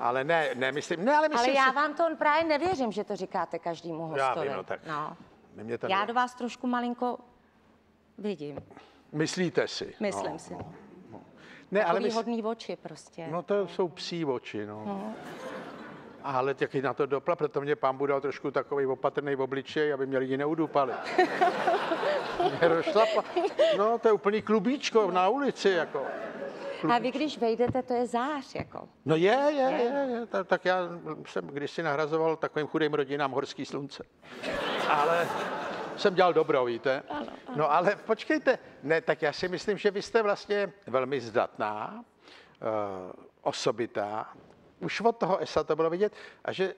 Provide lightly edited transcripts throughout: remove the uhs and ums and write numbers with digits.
Ale ne, myslím, ne, ale myslím, ale já vám to právě nevěřím, že to říkáte každému hostovi. Já vím, no tak. No. Já do vás trošku malinko vidím. Myslíte si? Myslím si. No. Ne, ale hodný oči prostě. No to jsou psí oči, no. No. Ale taky na to dopla, proto mě pán budal trošku takový opatrný v obličeji, aby mě lidi neudupali. No to je úplný klubíčko na ulici, jako. Klubičko. A vy, když vejdete, to je zář, jako. No je. Tak já jsem kdysi nahrazoval takovým chudým rodinám horský slunce. Ale jsem dělal dobro, víte. Ano. No ale počkejte, ne, tak já si myslím, že vy jste vlastně velmi zdatná, osobitá. Už od toho ESA to bylo vidět a že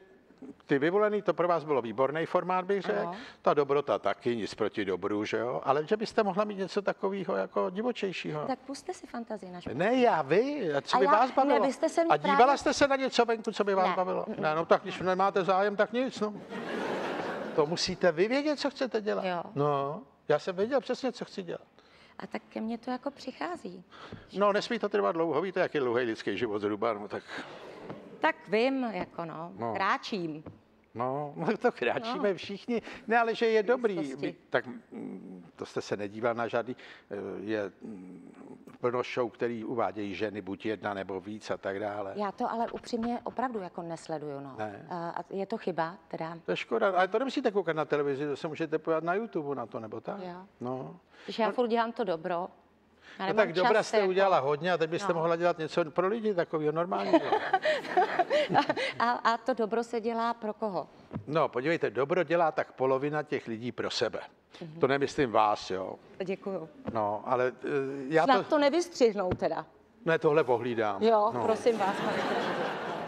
ty Vyvolený, to pro vás bylo výborný formát, bych řekl. Ta dobrota taky, nic proti dobru, že jo? Ale že byste mohla mít něco takového jako divočejšího. Tak pusťte si fantazii na špatný. Ne, já vy, co by vás bavilo? Ne, byste se mě a dívala právě... jste se na něco venku, co by vás bavilo? Ne, no tak když nemáte zájem, tak nic, no. To musíte vy vědět, co chcete dělat. Jo. No, já jsem věděl přesně, co chci dělat. A tak ke mně to jako přichází. No, nesmí to trvat dlouho, víte, jak je dlouhý lidský život zhruba, no tak... Tak vím, jako no. Kráčím. No, to kráčíme všichni. Ne, ale že je dobrý. Tak to jste se nedíval na žádný. Je plno show, který uvádějí ženy, buď jedna nebo víc a tak dále. Já to ale upřímně opravdu jako nesleduju, no. Ne. A je to chyba, teda. To je škoda, ale to nemusíte koukat na televizi, to se můžete podívat na YouTube na to, nebo tak. Jo. No. Že já furt dělám to dobro. No tak dobra jste udělala hodně a teď byste mohla dělat něco pro lidi takového normálního. A to dobro se dělá pro koho? No podívejte, dobro dělá tak polovina těch lidí pro sebe. To nemyslím vás, jo. Děkuju. No, ale já snad to nevystřihnou teda. Ne, tohle pohlídám. Jo, no. Prosím vás, pane.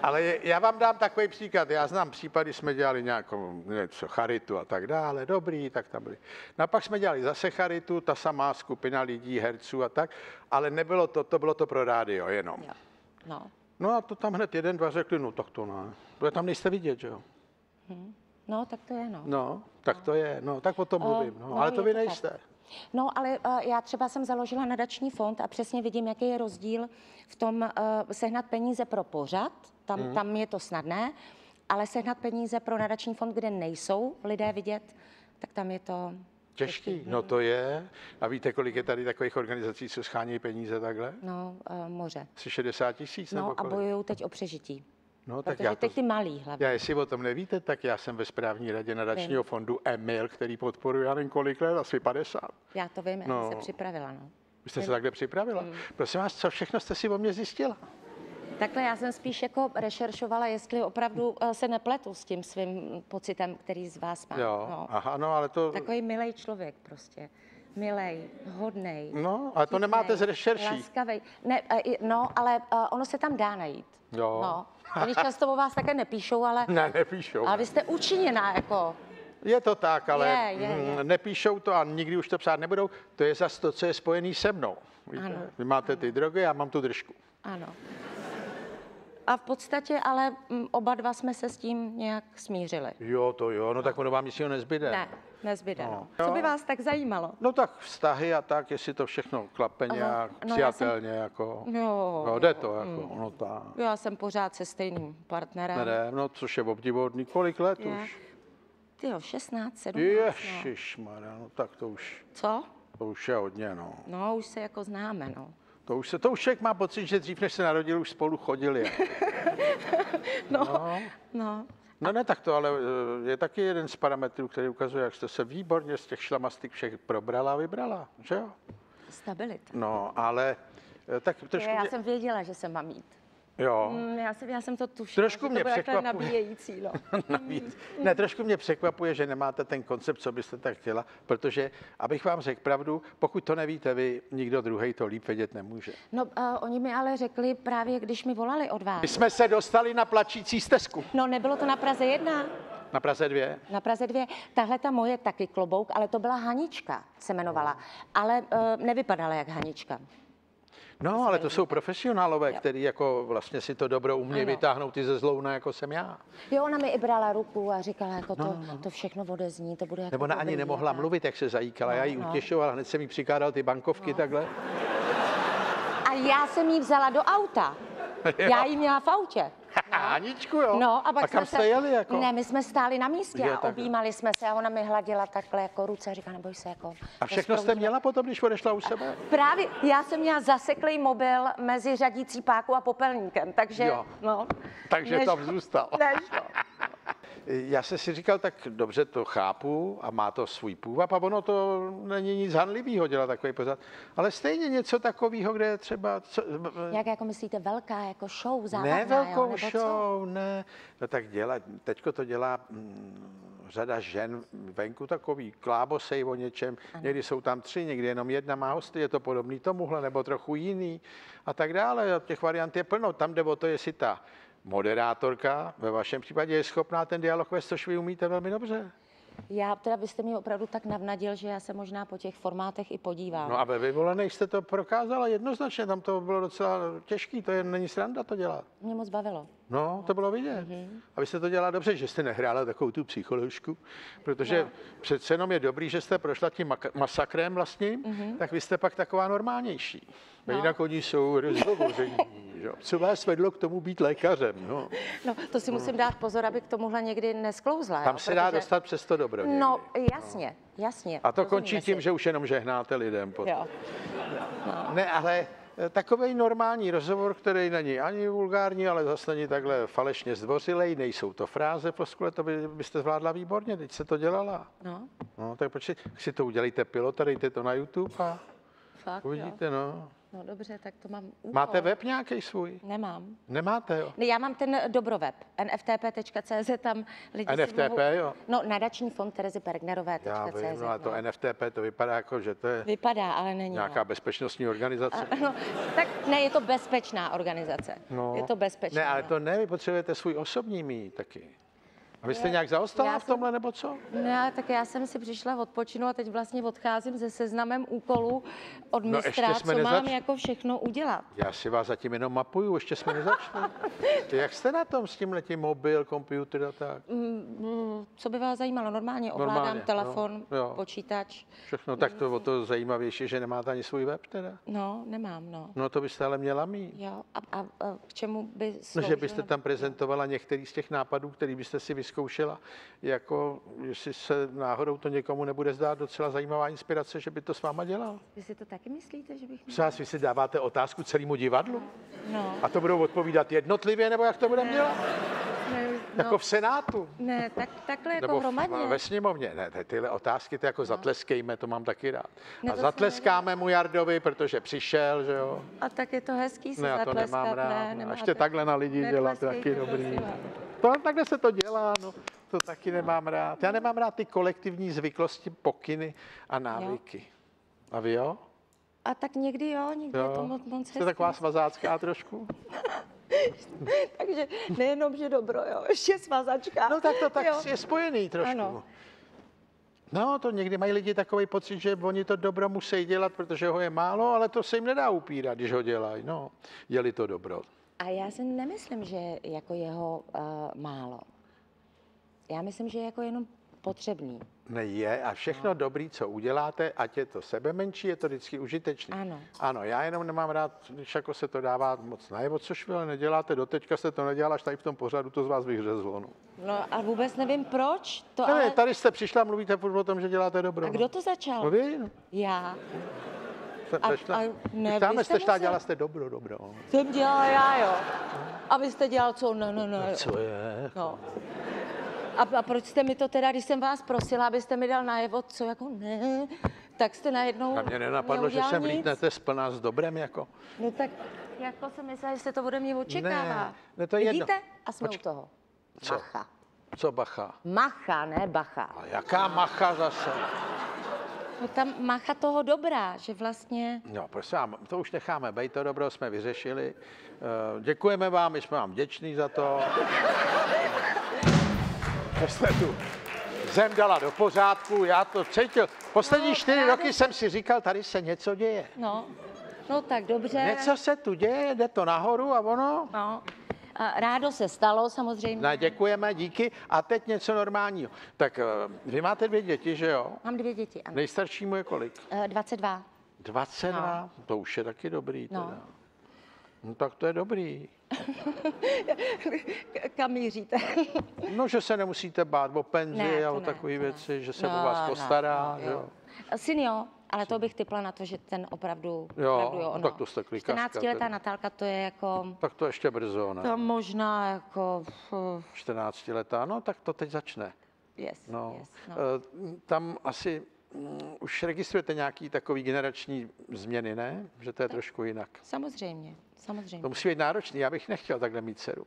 Ale já vám dám takový příklad. Já znám případy, jsme dělali nějakou něco, charitu a tak dále, dobrý, tak tam byli. No a pak jsme dělali zase charitu, ta samá skupina lidí, herců a tak, ale nebylo to bylo to pro rádio jenom. Jo. No a to tam hned jeden, dva řekli, no tak to ne, protože tam nejste vidět, že jo? No, tak to je, no. No, tak to je, no, tak o tom mluvím, no, ale to vy nejste. Tak. No, ale já třeba jsem založila nadační fond a přesně vidím, jaký je rozdíl v tom sehnat peníze pro pořad, tam je to snadné, ale sehnat peníze pro nadační fond, kde nejsou lidé vidět, tak tam je to... Těžký, no to je. A víte, kolik je tady takových organizací, co schánějí peníze takhle? No, moře. 60 000 nebo kolik? A bojují teď o přežití. No, tak já teď ty malý hlavně. Já, jestli o tom nevíte, tak já jsem ve správní radě nadačního fondu Emil, který podporuje, já nevím kolik let, asi 50. Já to vím, já jsem se připravila. No. Vy jste se takhle připravila? Prosím vás, co všechno jste si o mě zjistila? Takhle já jsem spíš jako rešeršovala, jestli opravdu se nepletu s tím svým pocitem, který z vás má. Jo, no. Aha, no, ale to... Takový milej člověk prostě. Milej, hodnej. No, ale to nemáte z rešerší. Laskavej. Ne, no, ale ono se tam dá najít. Jo. No. Oni často o vás také nepíšou, ale... Ne, nepíšou. Ale vy jste učiněná, jako... Je to tak, ale je. Nepíšou to a nikdy už to psát nebudou. To je zas to, co je spojený se mnou. Víte? Ano. Vy máte ty drogy, já mám tu držku. Ano. A v podstatě ale oba dva jsme se s tím nějak smířili. Jo, to jo, no tak ono vám nic nezbyde. Ne, nezbyde, no. Co by vás tak zajímalo? No tak vztahy a tak, jestli to všechno klape nějak, přijatelně, jako. Jo, jde to, jako, ono tak. Já jsem pořád se stejným partnerem. Ne, no, což je obdivodný, kolik let už? Tyjo, 16, 17. Ježišmarja, no tak to už. Co? To už je hodně, no. No, už se jako známe, no. To už člověk má pocit, že dřív, než se narodil, už spolu chodili. No ne tak to, ale je taky jeden z parametrů, který ukazuje, jak jste se výborně z těch šlamastik všech probrala a vybrala, že jo? Stabilita. No, ale tak trošku... Já jsem věděla, že se mám jít. Jo. Já jsem to tušila, trošku mě překvapuje. Nabíjející, no. Ne, trošku mě překvapuje, že nemáte ten koncept, co byste tak chtěla, protože, abych vám řekl pravdu, pokud to nevíte vy, nikdo druhý to líp vědět nemůže. No, oni mi ale řekli právě, když mi volali od vás. My jsme se dostali na plačící stezku. No, nebylo to na Praze 1. Na Praze 2? Na Praze 2. Tahle ta moje taky klobouk, ale to byla Hanička, se jmenovala. Ale nevypadala jak Hanička. No, ale to jsou profesionálové, kteří jako vlastně si to dobro umějí vytáhnout i ze zlouna, jako jsem já. Jo, ona mi i brala ruku a říkala, jako to všechno odezní, to bude jako... Nebo ona ani nemohla mluvit, jak se zajíkala, já ji utěšoval, hned jsem jí přikládal ty bankovky takhle. A já jsem jí vzala do auta, já ji měla v autě. No. Aničku, jo? No, a kam jste jeli, jako? Ne, my jsme stáli na místě a objímali jsme se a ona mi hladila takhle jako ruce a říká, neboj se, jako... A všechno jste měla potom, když odešla u sebe? Právě, já jsem měla zaseklý mobil mezi řadící páku a popelníkem, takže... Jo. No, takže nežlo, tam zůstal. Já jsem si říkal, tak dobře, to chápu a má to svůj půvab a ono to není nic hanlivýho dělat takový pořad, ale stejně něco takového, kde třeba... Co, jak jako myslíte, velká jako show, zábavná? Ne velkou jo, show, ne. No tak dělat, teďko to dělá řada žen venku takový, klábosej o něčem, ano. Někdy jsou tam tři, někdy jenom jedna má hosty, je to podobný tomuhle, nebo trochu jiný a tak dále. Těch variant je plno, tam jde o to, jestli ta moderátorka ve vašem případě je schopná ten dialog vést, což vy umíte velmi dobře. Já teda byste mě opravdu tak navnadil, že já se možná po těch formátech i podívám. No a ve Vyvolených jste to prokázala jednoznačně, tam to bylo docela těžký, to je, není sranda to dělat. Mě moc bavilo. No, to bylo vidět. A vy jste to dělala dobře, že jste nehrála takovou tu psycholožku, protože přece jenom je dobrý, že jste prošla tím masakrem vlastním, tak vy jste pak taková normálnější. No. Jinak oni jsou rozhovoření. Co vás vedlo k tomu být lékařem? No, no to si musím dát pozor, aby k tomuhle někdy nesklouzla. Tam jo, se dá dostat přes to dobro. Někdy. No, jasně, jasně. A to končí tím, že už jenom žehnáte lidem. Jo. No. Ne, ale takový normální rozhovor, který není ani vulgární, ale zase není takhle falešně zdvořilej, nejsou to fráze poskule, to byste zvládla výborně, teď se to dělala. No. No, tak počkej, si to udělejte pilot, dejte to na YouTube a fakt, uvidíte, jo. No. No dobře, tak to mám úkol. Máte web nějaký svůj? Nemám. Nemáte, jo? Ne, já mám ten dobroveb, nftp.cz, tam lidi NFTP, si mohou... jo? No, nadační fond Terezy Pergnerové.cz. Já vím, no, ale to NFTP, to vypadá jako, že to je... Vypadá, ale není. Nějaká bezpečnostní organizace. A, no, tak ne, je to bezpečná organizace. No. Je to bezpečná. Ne, ale to ne, vy potřebujete svůj osobní mít taky. A vy jste nějak zaostala v tomhle, nebo co? Ne, tak já jsem si přišla odpočinu a teď vlastně odcházím se seznamem úkolů od mistra, no, co mám jako všechno udělat. Já si vás zatím jenom mapuju, ještě jsme nezačali. Jak jste na tom s tímhletím mobil, počítač a tak? Co by vás zajímalo? Normálně ovládám telefon, počítač. Všechno, tak to o to zajímavější, že nemáte ani svůj web teda? No, nemám, no. No to byste ale měla mít. Jo, a k čemu by sloužila? No, že byste tam prezentovala některý z těch nápadů, který byste si zkoušela, jako jestli se náhodou to někomu nebude zdát docela zajímavá inspirace, že by to s váma dělal. Vy si to taky myslíte, že bych měla? Vy si dáváte otázku celému divadlu? No. A to budou odpovídat jednotlivě, nebo jak to budeme dělat? Ne, no. Jako v Senátu? Ne, takhle jako hromadně. Nebo ve sněmovně. Ne, tyhle otázky, to jako zatleskejme, to mám taky rád. Ne, a zatleskáme mu Jardovi, protože přišel, že jo? A tak je to hezký se zatleskat. Ne, to nemám rád. Ne, a ještě takhle na lidi dělat, taky dobrý. Takhle se to dělá, no, to taky nemám rád. Já nemám rád ty kolektivní zvyklosti, pokyny a návyky. Jo. A vy jo? A tak někdy jo, někdy jo. Je to moc hezký. Jste taková svazácká trošku? Takže nejenom, že dobro, jo, ještě svazačka. No tak to tak jo. Je spojený trošku. Ano. No, to někdy mají lidi takový pocit, že oni to dobro musí dělat, protože ho je málo, ale to se jim nedá upírat, když ho dělají. No, děli to dobro. A já si nemyslím, že jako jeho málo. Já myslím, že je jako jenom potřebný. Ne, je a všechno dobrý, co uděláte, ať je to sebe menší, je to vždycky užitečný. Ano. Ano, já jenom nemám rád, když jako se to dává moc najevo, což vy ale neděláte, doteďka se to nedělá, až tady v tom pořadu to z vás vyhřezlo. No, no a vůbec nevím proč. To ne, ale... tady jste přišla, mluvíte furt o tom, že děláte dobro. A kdo to začal? No, vy, no. Já. Vy jste šla, dělala jste dobro. Jsem dělala já, jo. A vy jste dělal co? No. Co je? No. A proč jste mi to teda, když jsem vás prosila, abyste mi dal najevo, co jako ne, tak jste najednou... A mě nenapadlo, že se vlítnete splná s dobrem, jako. No tak jako jsem myslela, že se to ode mě očekává. Ne, to je jedno. Vidíte? A jsme u toho. Co? Macha. Co bacha? Macha, ne bacha. A jaká macha zase? No tam mácha toho dobrá, že vlastně... No, prosím vám, to už necháme bejt, to dobro jsme vyřešili. Děkujeme vám, my jsme vám vděční za to, že jste tu zem dala do pořádku, já to cítil. Poslední 4 roky jsem si říkal, tady se něco děje. No tak dobře. Něco se tu děje, jde to nahoru a ono... No. Rádo se stalo, samozřejmě. No, děkujeme, díky. A teď něco normálního. Tak vy máte 2 děti, že jo? Mám 2 děti, ano. Nejstaršímu je kolik? 22. 22? No. To už je taky dobrý. No. Teda. No tak to je dobrý. Kam míříte? No, že se nemusíte bát o penzi a o takové věci, že se o vás postará. No, syn jo, ale to bych typla na to, že ten opravdu... Jo, tak to jste klikařka. 14letá Natálka, to je jako... Tak to ještě brzo, ne? To možná jako... 14letá, no tak to teď začne. Tam asi... Už registrujete nějaký takový generační změny, ne? Že to je trošku jinak. Samozřejmě, samozřejmě. To musí být náročný, já bych nechtěl takhle mít dceru.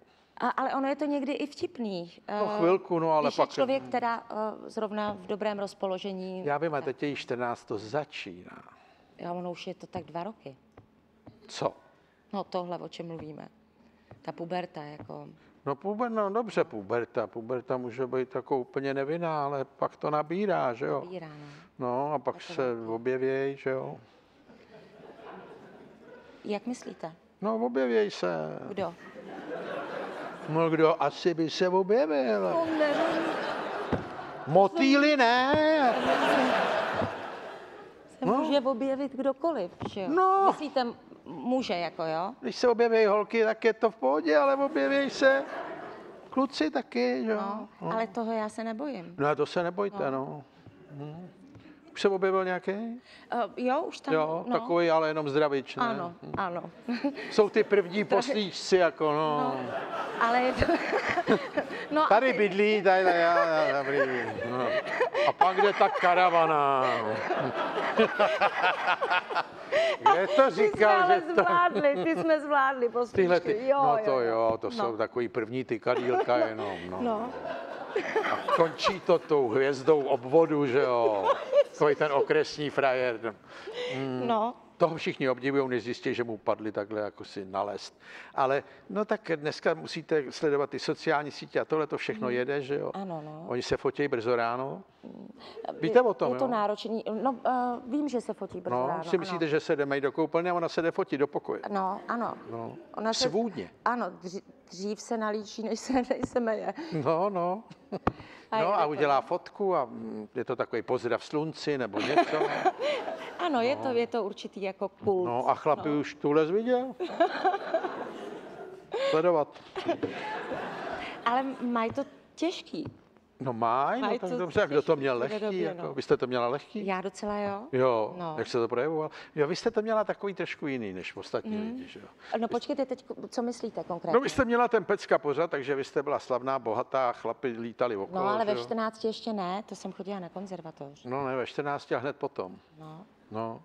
Ale ono je to někdy i vtipný. No chvilku, no ale pak... člověk teda zrovna v dobrém rozpoložení... Já vím, a teď je jí 14, to začíná. Já, ono už je to tak 2 roky. Co? No tohle, o čem mluvíme. Ta puberta, jako... No, no dobře, puberta. Puberta může být jako úplně nevinná, ale pak to nabírá, že jo? Nabírá, ne? No a pak jako se objevějí, že jo? Jak myslíte? No, objevějí se. Kdo? No, kdo asi by se objevil? No, nevím. Motýly ne! Se může objevit kdokoliv, že jo? No. Myslíte... Může, jako jo? Když se objeví holky, tak je to v pohodě, ale objeví se kluci taky, že jo? No, no. Ale toho já se nebojím. No, to se nebojte, no. Už se objevil nějaký? Jo, už tam. Jo, no. Takový, ale jenom zdravičný. Ano, ano. Jsou ty první poslíčci, jako no. Ale je to... No, tady bydlí, tady já, dobrý. No. A pak jde ta karavana. Kde to říkal, že to... Zvládli, ty jsme zvládli poslíčky. Ty... No to jo, to jsou takový první ty kadýlka jenom. No. A končí to tou hvězdou obvodu, že jo? Takový ten okresní frajer. No. Toho všichni obdivují, než zjistí, že mu padli takhle jako si nalézt. Ale no tak dneska musíte sledovat ty sociální sítě a tohle to všechno jede, že jo? Ano, no. Oni se fotí brzo ráno. Víte o tom, je to náročný. No, vím, že se fotí brzo ráno. No, si myslíte, že se jdeme jít do koupelny a ona se jde fotit do pokoje. No, ano. No. Ona se... Svůdně. Ano, dřív se nalíčí, než se meje. No, no. No a udělá fotku a je to takový pozdrav slunci nebo něco. Ano, je to určitý jako kult. No a chlapi už tuhle viděl. Sledovat. Ale mají to těžký. No mají to dobře. A kdo to měl lehký? Vy jste to měla lehký? Já docela jo. Jo, jak se to projevoval? Jo, vy jste to měla takový trošku jiný než ostatní lidi, že jo? No počkejte teď, co myslíte konkrétně? No vy jste měla ten pecka pořád, takže vy jste byla slavná, bohatá, chlapi lítali okolo. No ale ve 14 ještě ne, to jsem chodila na konzervatoř. No ne, ve 14 a hned potom.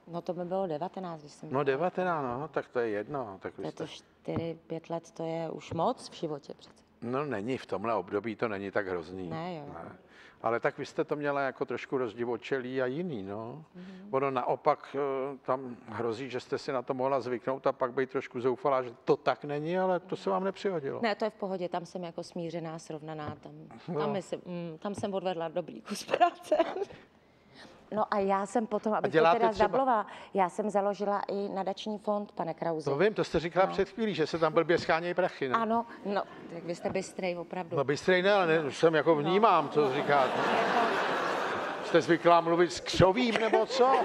No to by bylo 19, když jsem... No 19, no, tak to je jedno. Tak vy jste... 4-5 let, to je už moc v životě přece. No není, v tomhle období to není tak hrozný. Ne, jo. Ne. Ale tak vy jste to měla jako trošku rozdivočelý a jiný, no. Ono naopak tam hrozí, že jste si na to mohla zvyknout a pak být trošku zoufalá, že to tak není, ale to se vám nepřihodilo. Ne, to je v pohodě, tam jsem jako smířená, srovnaná, tam jsem odvedla dobrý kus práce. No a já jsem potom, abych to teda zablovala, já jsem založila i nadační fond, pane Krauzi. No vím, to jste říkala před chvílí, že se tam blbě schánějí prachy, ne? Ano, no, tak vy jste bystrej opravdu. No bystrej ne, ale ne, už jsem jako vnímám, co říkáte. Jste zvyklá mluvit s křovím, nebo co?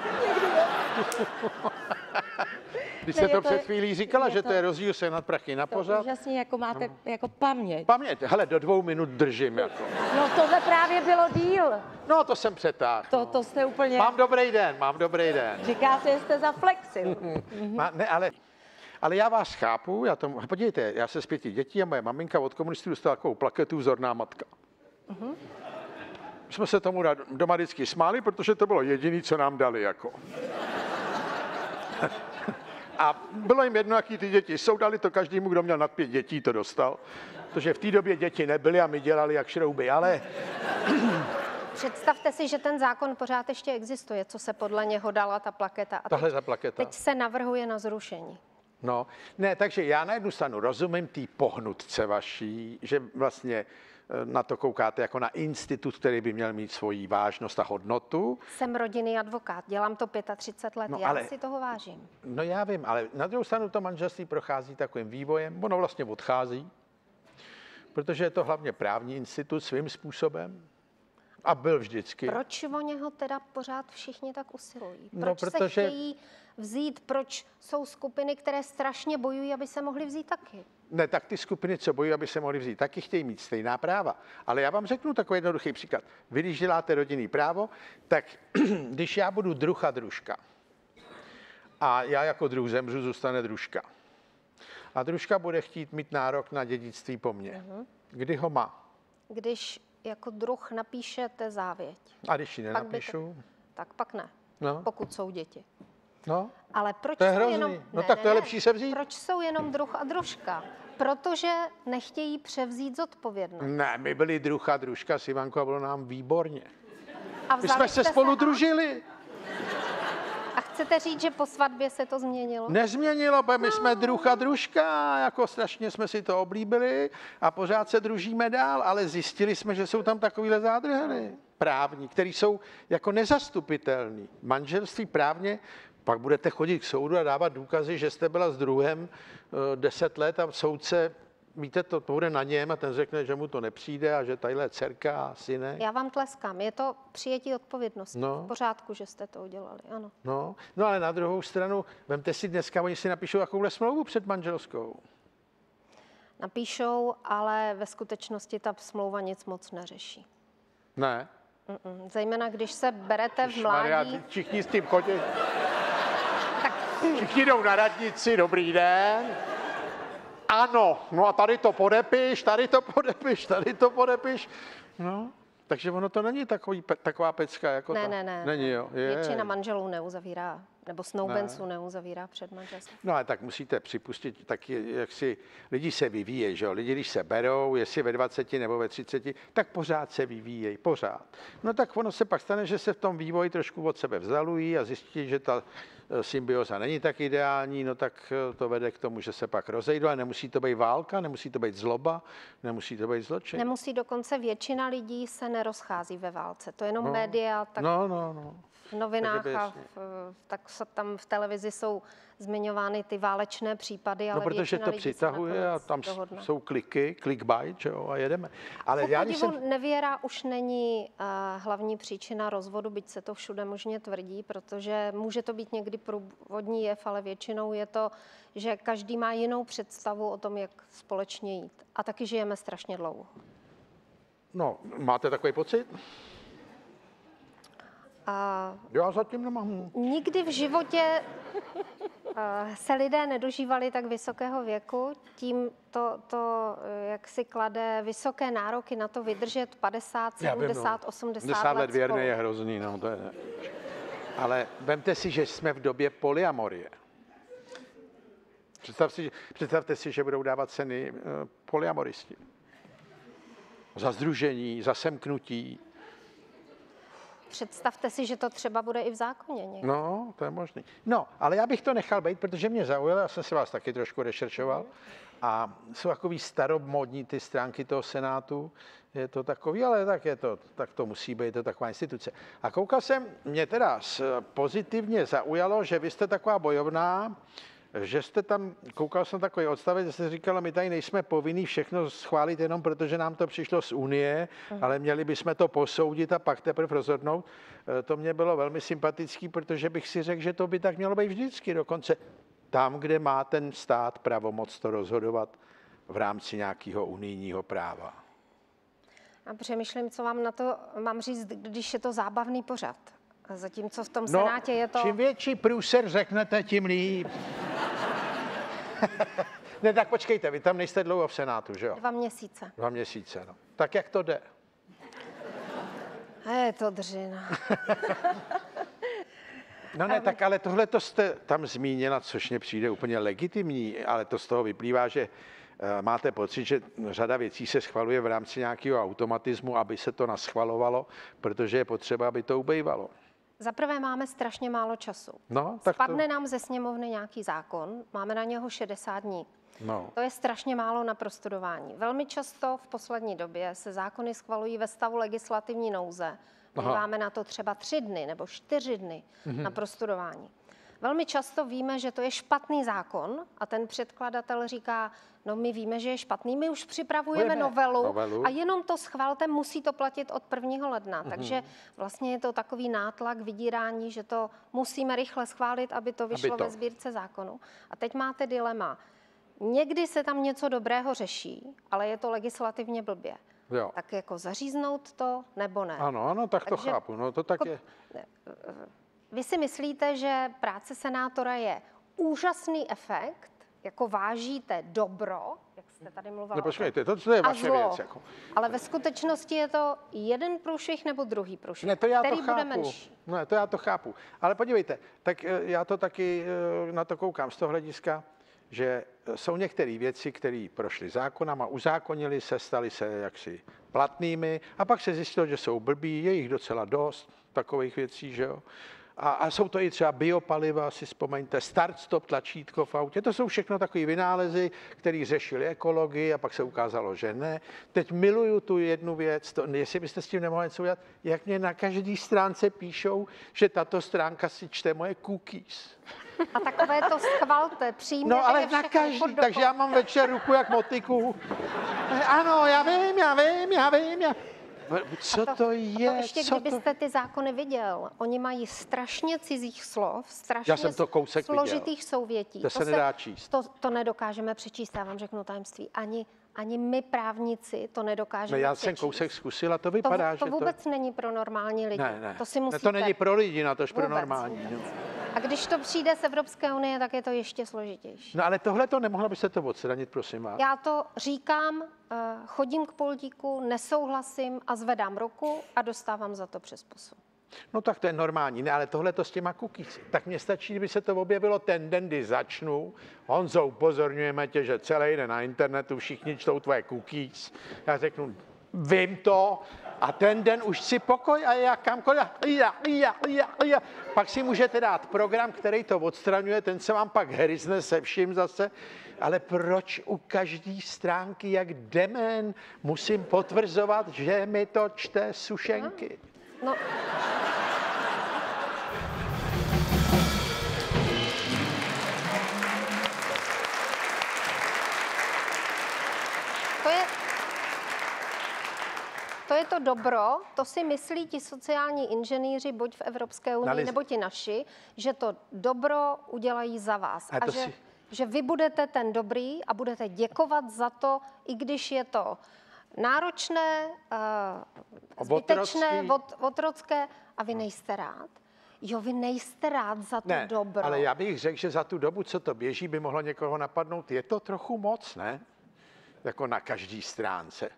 Když jste to před chvílí říkala, že to je rozdíl se nad prachy na pořad. Úžasně, jako máte jako paměť. Paměť, hele, do 2 minut držím. Jako. No tohle právě bylo díl. No to jsem přetáhl. To jste úplně... Mám dobrý den. Říká se, že jste zaflexil. Ne, ale já vás chápu, podívejte, já se z 5 dětí a moje maminka od komunistů dostala takovou plaketu Vzorná matka. My jsme se tomu doma vždycky smáli, protože to bylo jediné, co nám dali, jako. A bylo jim jedno, jaký ty děti jsou, dali to každému, kdo měl nad 5 dětí, to dostal. Protože v té době děti nebyly a my dělali jak šrouby, ale... Představte si, že ten zákon pořád ještě existuje, co se podle něho dala ta plaketa. A teď se navrhuje na zrušení. No, ne, takže já na jednu stranu rozumím té pohnutce vaší, že vlastně na to koukáte jako na institut, který by měl mít svoji vážnost a hodnotu. Jsem rodinný advokát, dělám to 35 let, já si toho vážím. No já vím, ale na druhou stranu to manželství prochází takovým vývojem, ono vlastně odchází, protože je to hlavně právní institut svým způsobem. A byl vždycky. Proč o něho teda pořád všichni tak usilují? Proč se chtějí vzít? Proč jsou skupiny, které strašně bojují, aby se mohly vzít taky? Ne, tak ty skupiny, co bojují, aby se mohly vzít, taky chtějí mít stejná práva. Ale já vám řeknu takový jednoduchý příklad. Vy, když děláte rodinný právo, tak když já budu druh a družka a já jako druh zemřu, zůstane družka. A družka bude chtít mít nárok na dědictví po mně. Kdy ho má? Když jako druh napíšete závěť. A když ji nenapíšu? Tak pak ne, no. Pokud jsou děti. No, ale proč to je hrozný. Jenom... No tak to je lepší se vzít. Proč jsou jenom druh a družka? Protože nechtějí převzít zodpovědnost. Ne, my byli druh a družka s Ivankou a bylo nám výborně. A my jsme se spolu družili. A chcete říct, že po svatbě se to změnilo? Nezměnilo, protože my jsme druh a družka, jako strašně jsme si to oblíbili a pořád se družíme dál, ale zjistili jsme, že jsou tam takovýhle zádrhely právní, které jsou jako nezastupitelné. Manželství právně, pak budete chodit k soudu a dávat důkazy, že jste byla s druhem 10 let a soudce, víte, to bude na něm a ten řekne, že mu to nepřijde a že tadyhle dcerka a synek. Já vám tleskám, je to přijetí odpovědnosti. No. V pořádku, že jste to udělali, ano. No ale na druhou stranu, vemte si dneska, oni si napíšou takovouhle smlouvu před manželskou. Napíšou, ale ve skutečnosti ta smlouva nic moc neřeší. Ne. Zejména, když se berete v mládí. Maria, všichni s tím chodí. Všichni jdou na radnici, dobrý den. Ano, no a tady to podepiš, tady to podepiš, tady to podepiš. No, takže ono to není taková pecka jako to. Ne. Není, jo. Většina manželů neuzavírá, nebo snoubenců neuzavírá před manželstvím. No ale tak musíte připustit, tak jak si lidi se vyvíjejí, že jo. Lidi, když se berou, jestli ve 20 nebo ve 30, tak pořád se vyvíjejí, pořád. No tak ono se pak stane, že se v tom vývoji trošku od sebe vzdalují a zjistí, že ta symbioza není tak ideální, no tak to vede k tomu, že se pak rozejdou, ale nemusí to být válka, nemusí to být zloba, nemusí to být zločin. Nemusí, dokonce většina lidí se nerozchází ve válce, to jenom média, tak v novinách a tak tam v televizi jsou zmiňovány ty válečné případy, ale protože to přitahuje a tam jsou kliky, clickbait, jo, a jedeme. Ale já jsem... Nevěra už není hlavní příčina rozvodu, byť se to všude možně tvrdí, protože může to být někdy průvodní jev, ale většinou je to, že každý má jinou představu o tom, jak společně jít. A taky žijeme strašně dlouho. No, máte takový pocit? Já zatím nemám. Nikdy v životě se lidé nedožívali tak vysokého věku, tím to jak si klade vysoké nároky na to vydržet 50, 70, 80 let. 10 let věrně je hrozný, no to je... Ale vemte si, že jsme v době polyamorie. Představte si, že budou dávat ceny polyamoristi. Za sdružení, za semknutí. Představte si, že to třeba bude i v zákoně někde. No, to je možný. No, ale já bych to nechal být, protože mě zaujalo, já jsem si vás taky trošku rešeršoval. A jsou takový staromodní ty stránky toho Senátu, je to takový, ale tak to musí být, je to taková instituce. A koukal jsem, mě teda pozitivně zaujalo, že vy jste taková bojovná, že jste tam, koukal jsem takový odstavec, že jste říkala, my tady nejsme povinní všechno schválit jenom protože nám to přišlo z Unie, ale měli bychom to posoudit a pak teprve rozhodnout. To mě bylo velmi sympatický, protože bych si řekl, že to by tak mělo být vždycky, dokonce tam, kde má ten stát pravomoc to rozhodovat v rámci nějakého unijního práva. A přemýšlím, co vám na to mám říct, když je to zábavný pořad. Zatímco v tom Senátě je to... Čím větší průser řeknete, tím líp. Ne, tak počkejte, vy tam nejste dlouho v Senátu, že jo? 2 měsíce. 2 měsíce, no. Tak jak to jde? Je to dřina. No ne, tak ale tohle to jste tam zmínila, což mě přijde úplně legitimní, ale to z toho vyplývá, že máte pocit, že řada věcí se schvaluje v rámci nějakého automatismu, aby se to naschvalovalo, protože je potřeba, aby to ubejvalo. Za prvé máme strašně málo času. Spadne nám ze sněmovny nějaký zákon, máme na něho 60 dní. To je strašně málo na prostudování. Velmi často v poslední době se zákony schvalují ve stavu legislativní nouze. Máme na to třeba 3 dny nebo 4 dny na prostudování. Velmi často víme, že to je špatný zákon a ten předkladatel říká, no my víme, že je špatný, my už připravujeme novelu a jenom to schválte, musí to platit od 1. ledna. Takže vlastně je to takový nátlak, vydírání, že to musíme rychle schválit, aby to vyšlo ve sbírce zákonů. A teď máte dilema. Někdy se tam něco dobrého řeší, ale je to legislativně blbě. Jo. Tak jako zaříznout to, nebo ne? Ano, ano, tak to chápu. No, to tak je. Vy si myslíte, že práce senátora je úžasný efekt, jako vážíte dobro, jak jste tady mluvila. No, počkejte, to je vaše věc. Jako. Ale ve skutečnosti je to jeden průšvih nebo druhý průšvih, který bude menší. Ne, to já to chápu. Ale podívejte, tak já to taky na to koukám z toho hlediska, že jsou některé věci, které prošly zákonem a uzákonily se, staly se jaksi platnými a pak se zjistilo, že jsou blbí, je jich docela dost, takových věcí, že jo. A jsou to i třeba biopaliva, si vzpomeňte, start-stop tlačítko v autě, to jsou všechno takové vynálezy, které řešili ekologii a pak se ukázalo, že ne. Teď miluju tu jednu věc, to, jestli byste s tím nemohli něco udělat, jak mě na každý stránce píšou, že tato stránka si čte moje cookies. A takové to schvalte, přijměte. No ale na každý, takže já mám večer ruku jak motiku. Ano, já vím. Co to je? A to ještě, kdybyste ty zákony viděl. Oni mají strašně cizích slov, strašně složitých souvětí. To se nedá číst. To nedokážeme přečíst, já vám řeknu tajemství. Ani my právníci to nedokážeme přečíst. Já jsem kousek zkusil a to vypadá, že to... To vůbec není pro normální lidi. Ne, ne. To si musíte... To není pro lidi, natož pro normální. Vůbec. A když to přijde z Evropské unie, tak je to ještě složitější. No ale tohle to nemohla byste to odstranit, prosím vás. Já to říkám, chodím k pultíku, nesouhlasím a zvedám ruku a dostávám za to přes pusu. No tak to je normální, ne, ale tohle to s těma cookies. Tak mně stačí, kdyby se to objevilo ten den, kdy začnu. Honzo, upozorňujeme tě, že celý den na internetu všichni čtou tvoje cookies. Já řeknu, vím to a ten den už si pokoj a já kamkoliv. Pak si můžete dát program, který to odstraňuje, ten se vám pak hryzne se vším zase. Ale proč u každé stránky jak demen musím potvrzovat, že mi to čte Sušenky? No. To je to dobro, to si myslí ti sociální inženýři, buď v Evropské unii, nebo ti naši, že to dobro udělají za vás. A že vy budete ten dobrý a budete děkovat za to, i když je to náročné, zbytečné, otrocké a vy nejste rád. Jo, vy nejste rád za to dobro. Ale já bych řekl, že za tu dobu, co to běží, by mohlo někoho napadnout. Je to trochu moc, ne? Jako na každý stránce.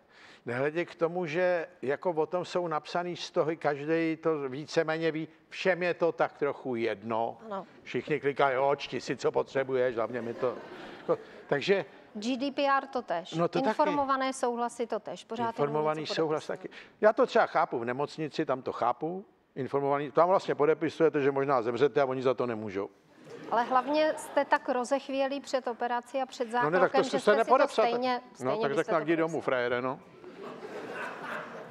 Nehledě k tomu, že jako o tom jsou napsaný stohy, každý to víceméně ví, všem je to tak trochu jedno. Ano. Všichni klikají, jo, čti si, co potřebuješ, hlavně mi to... Takže... GDPR to tež, no to informované taky. Souhlasy to tež. Informovaný souhlas taky. Já to třeba chápu v nemocnici, tam to chápu, informovaný, tam vlastně podepisujete, že možná zemřete a oni za to nemůžou. Ale hlavně jste tak rozechvělí před operací a před zákrokem, no ne, tak to že jste si to stejně no, tak tak jdi domů, frajere, no.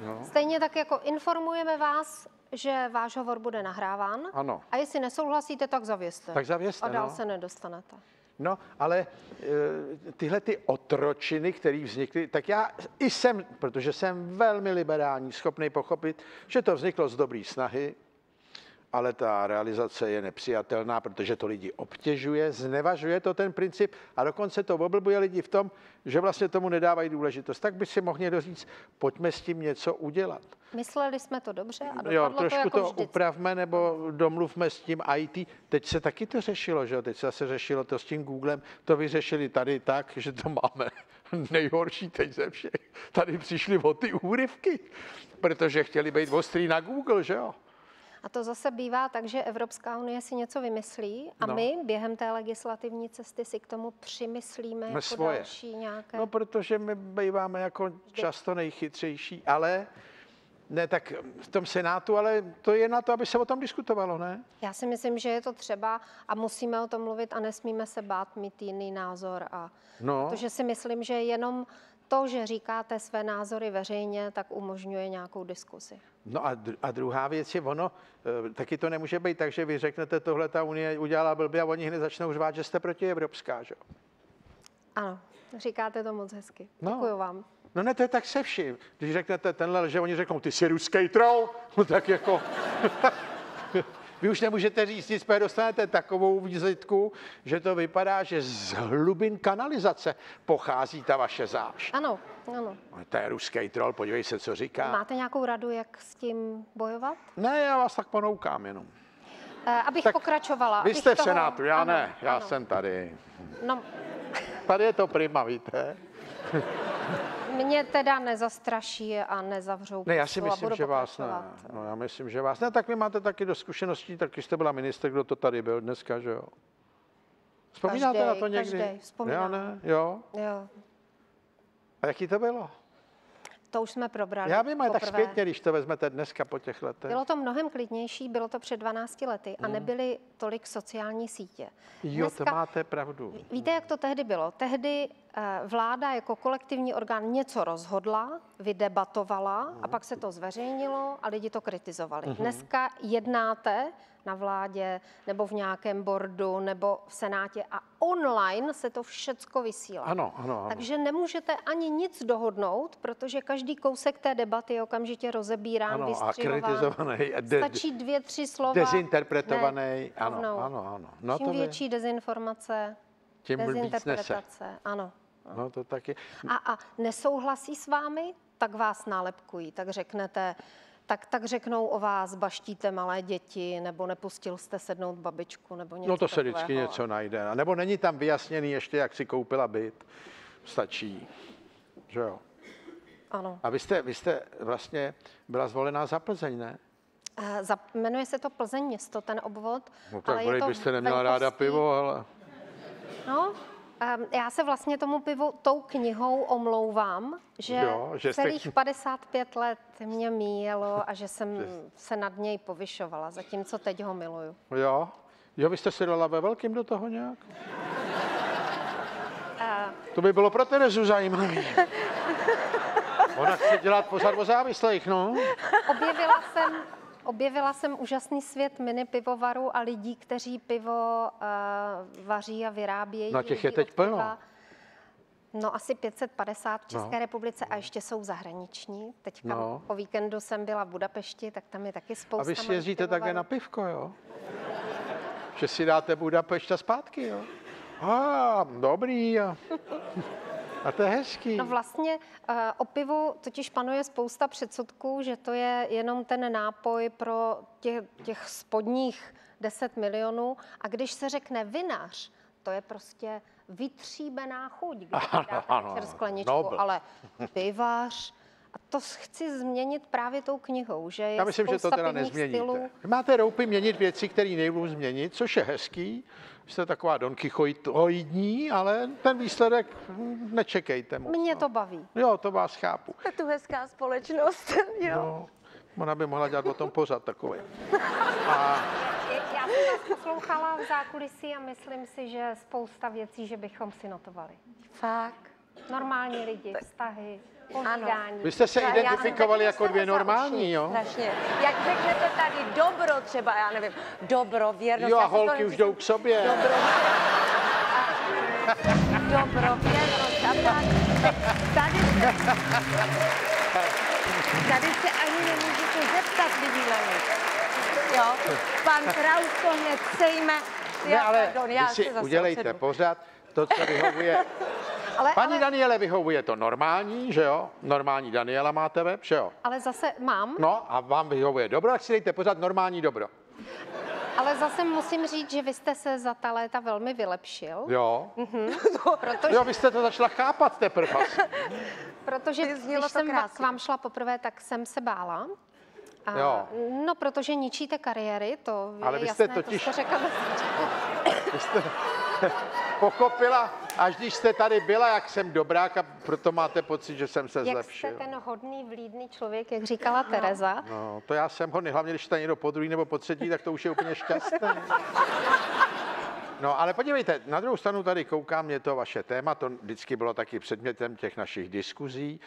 No. Stejně tak jako informujeme vás, že váš hovor bude nahráván. Ano. A jestli nesouhlasíte, tak zavěste. Tak zavěste, a dál se nedostanete. No, ale tyhle ty otročiny, které vznikly, tak já i jsem, protože jsem velmi liberální, schopný pochopit, že to vzniklo z dobré snahy, ale ta realizace je nepřijatelná, protože to lidi obtěžuje, znevažuje to ten princip a dokonce to oblbuje lidi v tom, že vlastně tomu nedávají důležitost. Tak by si mohl někdo říct, pojďme s tím něco udělat. Mysleli jsme to dobře a dopadlo jo, trošku to jako vždycky. Upravme nebo domluvme s tím IT. Teď se taky to řešilo, že jo? Teď se zase řešilo to s tím Googlem. To vyřešili tady tak, že to máme nejhorší teď ze všech. Tady přišli o ty úryvky, protože chtěli být ostrý na Google, že jo? A to zase bývá tak, že Evropská unie si něco vymyslí a my během té legislativní cesty si k tomu přimyslíme jako svoje. Další nějaké... No, protože my býváme jako často nejchytřejší, ale ne tak v tom Senátu, ale to je na to, aby se o tom diskutovalo, ne? Já si myslím, že je to třeba a musíme o tom mluvit a nesmíme se bát mít jiný názor. Protože si myslím, že jenom to, že říkáte své názory veřejně, tak umožňuje nějakou diskusi. No a druhá věc je ono, taky to nemůže být tak, že vy řeknete, tohle ta Unie udělala blbě a oni hned začnou řvát, že jste protievropská, že? Ano, říkáte to moc hezky. No. Děkuju vám. No ne, to je tak se vším. Když řeknete tenhle, že oni řeknou, ty jsi ruský troll, no tak jako... Vy už nemůžete říct nic, protože dostanete takovou vizitku, že to vypadá, že z hlubin kanalizace pochází ta vaše zášť. Ano, ano. To je ruský troll, podívej se, co říká. Máte nějakou radu, jak s tím bojovat? Ne, já vás tak ponoukám jenom. Abych tak pokračovala. Vy jste v Senátu, já ano, ne, já ano. Jsem tady. No. Tady je to prima, víte? Mě teda nezastraší a nezavřou. Ne, já si myslím, že vás ne. No, já myslím, že vás ne. Tak vy máte taky do zkušeností, taky jste byla ministr, kdo to tady byl dneska, že jo? Vzpomínáte každej, na to někdy? Každej, vzpomínám. Já ne, jo? Jo. A jaký to bylo? To už jsme probrali. Já vím, ale tak zpětně, když to vezmete dneska po těch letech. Bylo to mnohem klidnější, bylo to před 12 lety a nebyly tolik sociální sítě. Jo, dneska, to máte pravdu. Víte, jak to tehdy bylo? Tehdy vláda jako kolektivní orgán něco rozhodla, vydebatovala a pak se to zveřejnilo a lidi to kritizovali. Dneska jednáte na vládě nebo v nějakém bordu nebo v Senátě a online se to všecko vysílá. Ano, ano, ano. Takže nemůžete ani nic dohodnout, protože každý kousek té debaty je okamžitě rozebírán, ano, vystřihován. A kritizovaný. Stačí 2, 3 slova. Dezinterpretovaný. Ne, ano, ano, ano. No, čím větší dezinformace, tím dezinterpretace. Ano. No, to taky. A nesouhlasí s vámi, tak vás nálepkují, tak řeknete, tak řeknou o vás, baštíte malé děti, nebo nepustil jste sednout babičku, nebo něco. No to se vždycky něco najde. A nebo není tam vyjasněný ještě, jak si koupila byt. Stačí, že jo? Ano. A vy jste vlastně byla zvolená za Plzeň, ne? Jmenuje se to Plzeň město, ten obvod. No tak ale byste neměla ráda pivo, ale... No, já se vlastně tomu pivu tou knihou omlouvám, že, jo, že celých 55 let mě míjelo a že jsem se nad něj povyšovala, zatímco teď ho miluju. Jo, jo, vy jste se dala ve velkým do toho nějak? To by bylo pro Terezu zajímavé. Ona chce dělat pořád o závislých, no. Objevila jsem úžasný svět mini pivovarů a lidí, kteří pivo vaří a vyrábějí. No těch je teď plno. No asi 550 v České republice a ještě jsou zahraniční. Teďka po víkendu jsem byla v Budapešti, tak tam je taky spousta. A vy si jezdíte také na pivko, jo? Že si dáte Budapešť a zpátky, jo? Dobrý, jo. A to je hezký. No vlastně o pivu totiž panuje spousta předsudků, že to je jenom ten nápoj pro těch spodních 10 milionů. A když se řekne vinař, to je prostě vytříbená chuť, když dáte skleničku, ale pivař... A to chci změnit právě tou knihou, že je já myslím, že to teda nezměníte. Máte roupy měnit věci, které nejlou změnit, což je hezký. Jste taková Don Kichoitoidní, ale ten výsledek nečekejte moc. Mě to baví. Jo, to vás chápu. Je tu hezká společnost, jo. No, ona by mohla dělat o tom pořád takový. Já jsem vás poslouchala v zákulisí a myslím si, že spousta věcí, že bychom si notovali. Fakt. Normální lidi, vztahy. Ano. Vy jste se identifikovali jako dvě normální, jo? Strašně. Jak řeknete tady dobro třeba, já nevím, dobro, věrnost. Jo a holky už jdou k sobě. Dobro, dobro věrnost a tady se ani nemůžete zeptat lidí na nic. Jo, pan Kraus to hned sejme. Ne, ale já vy si udělejte pořád to, co vyhovuje. Paní Daniele, vyhovuje to normální, že jo? Normální Daniela máte web, že jo? Ale zase mám. No a vám vyhovuje dobro, tak si dejte pořád normální dobro. Ale zase musím říct, že vy jste se za ta léta velmi vylepšil. Jo. Protože... Jo, vy jste to začala chápat teprve. Protože když jsem k vám šla poprvé, tak jsem se bála. Jo. No, protože ničíte kariéry, to je ale vy jste jasné, totiž... to jste řekla. Vy jste... Pochopila, až když jste tady byla, jak jsem dobrák a proto máte pocit, že jsem se zlepšil. Jak jste ten hodný, vlídný člověk, jak říkala Tereza. No, to já jsem hodný, hlavně když jste někdo po druhý nebo po třetí, tak to už je úplně šťastné. No, ale podívejte, na druhou stranu tady koukám, je to vaše téma, to vždycky bylo taky předmětem těch našich diskuzí,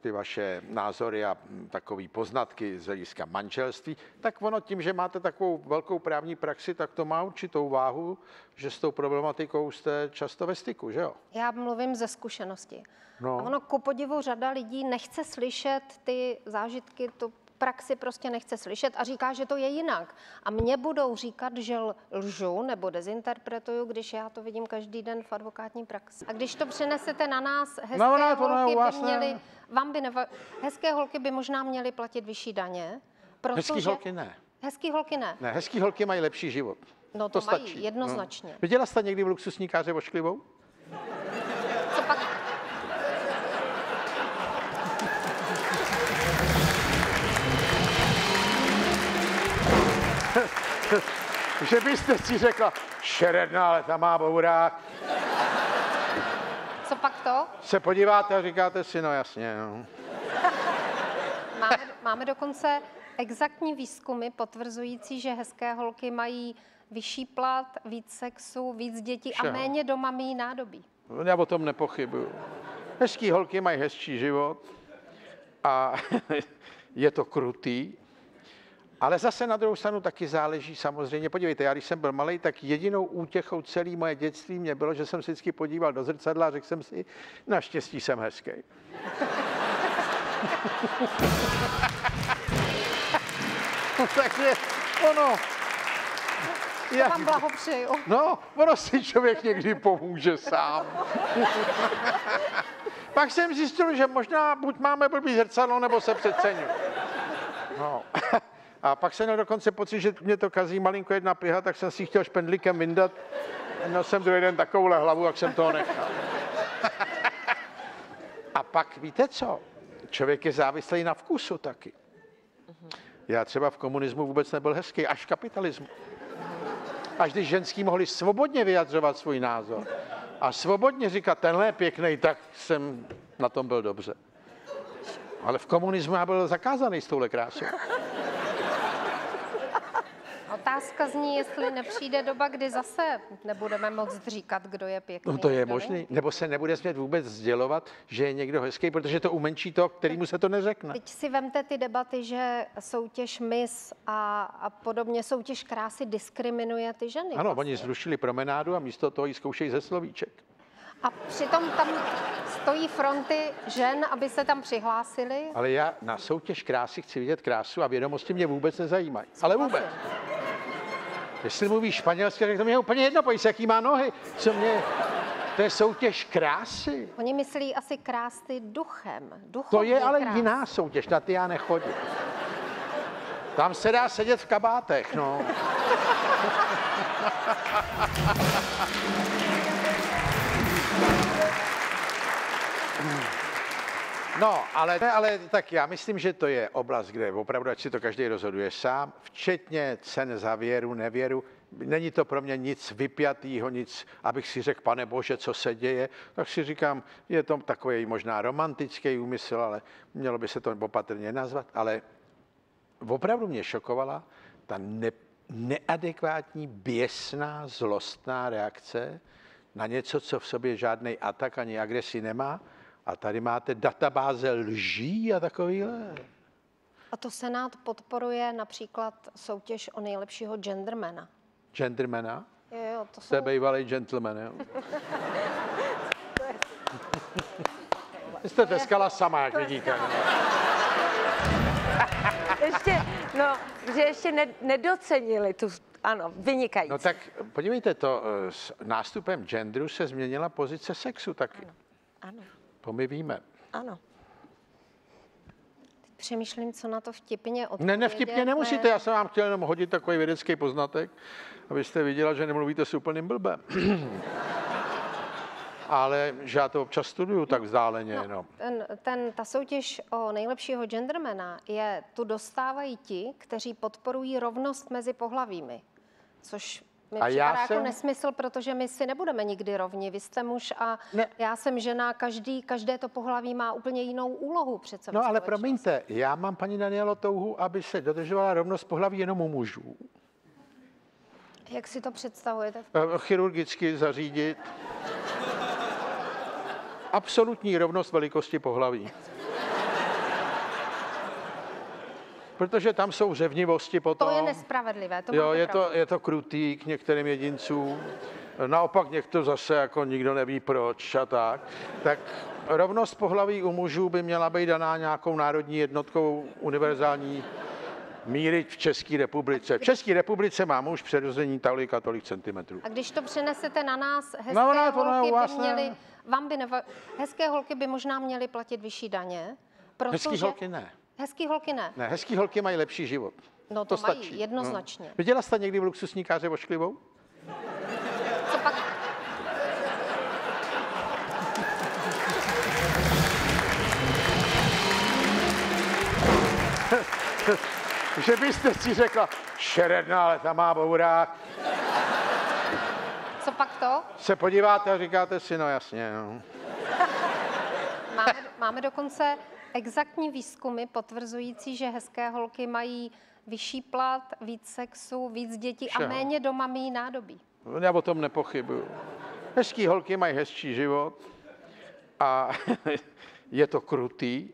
ty vaše názory a takové poznatky z hlediska manželství, tak ono tím, že máte takovou velkou právní praxi, tak to má určitou váhu, že s tou problematikou jste často ve styku, že jo? Já mluvím ze zkušenosti. No. A ono ku podivu řada lidí nechce slyšet ty zážitky, to praxi prostě nechce slyšet a říká, že to je jinak. A mně budou říkat, že lžu nebo dezinterpretuju, když já to vidím každý den v advokátní praxi. A když to přenesete na nás, hezké hezké holky by možná měly platit vyšší daně. Hezký holky ne. Hezký holky ne. Ne, hezký holky mají lepší život. No to mají, stačí. Jednoznačně. No. Viděla jste někdy v Luxusníkáře ošklivou? Co pak? Že byste si řekla, šeredná, ale tam má bourák. Co pak to? Se podíváte a říkáte si, no jasně, no. Máme dokonce exaktní výzkumy potvrzující, že hezké holky mají vyšší plat, víc sexu, víc dětí a méně doma míjí nádobí. Já o tom nepochybuju. Hezký holky mají hezčí život a je to krutý. Ale zase na druhou stranu taky záleží samozřejmě. Podívejte, já když jsem byl malej, tak jedinou útěchou celé moje dětství mě bylo, že jsem si vždycky podíval do zrcadla a řekl jsem si, naštěstí jsem hezký. Takže ono... Já vám blahopřeju. No, ono si člověk někdy pomůže sám. Pak jsem zjistil, že možná buď máme blbý zrcadlo, nebo se přeceňuji. No. A pak jsem měl dokonce pocit, že mě to kazí malinko jedna pliha, tak jsem si chtěl špendlíkem vyndat. Měl jsem druhý den takovouhle hlavu, jak jsem toho nechal. A pak víte co? Člověk je závislý na vkusu taky. Já třeba v komunismu vůbec nebyl hezký, až v kapitalismu. Až když ženský mohli svobodně vyjadřovat svůj názor a svobodně říkat, tenhle je pěkný, tak jsem na tom byl dobře. Ale v komunismu já byl zakázaný s touhle krásou. Otázka zní, jestli nepřijde doba, kdy zase nebudeme moct říkat, kdo je pěkný. No to je možný. Nebo se nebude smět vůbec sdělovat, že je někdo hezký, protože to umenší to, kterému se to neřekne. Teď si vemte ty debaty, že soutěž Miss a podobně soutěž krásy diskriminuje ty ženy. Ano, vlastně. Oni zrušili promenádu a místo toho ji zkoušejí ze slovíček. A přitom tam stojí fronty žen, aby se tam přihlásili. Ale já na soutěž krásy chci vidět krásu a vědomosti mě vůbec nezajímají. Ale vůbec. Jestli mluví španělsky, tak to mě je úplně jedno, pojď se, jaký má nohy. To je soutěž krásy. Oni myslí asi krásy duchem. To je ale jiná soutěž, na ty já nechodím. Tam se dá sedět v kabátech, no. No, ale tak já myslím, že to je oblast, kde opravdu, ať si to každý rozhoduje sám, včetně cen za věru, nevěru. Není to pro mě nic vypjatýho, nic, abych si řekl, pane Bože, co se děje. Tak si říkám, je to takový možná romantický úmysl, ale mělo by se to opatrně nazvat. Ale opravdu mě šokovala ta neadekvátní, běsná, zlostná reakce na něco, co v sobě žádný atak ani agresi nemá. A tady máte databáze lží a takovýhle. A to Senát podporuje například soutěž o nejlepšího gendermana. Gendermana? Jo, to jsou... To je bývalý gentleman, jo? Vy jste teskala sama, jak vidíte. Ještě nedocenili tu... Ano, vynikající. No tak podívejte, to s nástupem genderu se změnila pozice sexu taky. Ano. To my víme. Ano. Teď přemýšlím, co na to vtipně odpovědět. Ne, nevtipně nemusíte, já jsem vám chtěl jenom hodit takový vědecký poznatek, abyste viděla, že nemluvíte s úplným blbem. Ale že já to občas studuju tak vzdáleně. No, no. Ta soutěž o nejlepšího gendermana je, tu dostávají ti, kteří podporují rovnost mezi pohlavími, což... A já jako nesmysl, protože my si nebudeme nikdy rovni. Vy jste muž a ne. Já jsem žena, každé to pohlaví má úplně jinou úlohu přece. No ale promiňte, já mám, paní Danielo, touhu, aby se dodržovala rovnost pohlaví jenom u mužů. Jak si to představujete? Chirurgicky zařídit absolutní rovnost velikosti pohlaví. Protože tam jsou řevnivosti potom. To je nespravedlivé. To jo, je to krutý k některým jedincům. Naopak někdo zase jako nikdo neví proč a tak. Tak rovnost pohlaví u mužů by měla být daná nějakou národní jednotkou univerzální míry v České republice. V České republice má muž přirození tolik a tolik centimetrů. A když to přenesete na nás, hezké hezké holky by možná měly platit vyšší daně. Protože... Hezký holky ne. Hezký holky ne. Ne, hezký holky mají lepší život. No to mají, stačí. Jednoznačně. No. Viděla jste někdy v luxusníkáře ošklivou? Že byste si řekla, šeredná, ale tam má bourák. Co pak to? Se podíváte a říkáte si, no jasně. No. Máme dokonce exaktní výzkumy potvrzující, že hezké holky mají vyšší plat, víc sexu, víc dětí a méně doma míjí nádobí. Já o tom nepochybuju. Hezký holky mají hezčí život a je to krutý.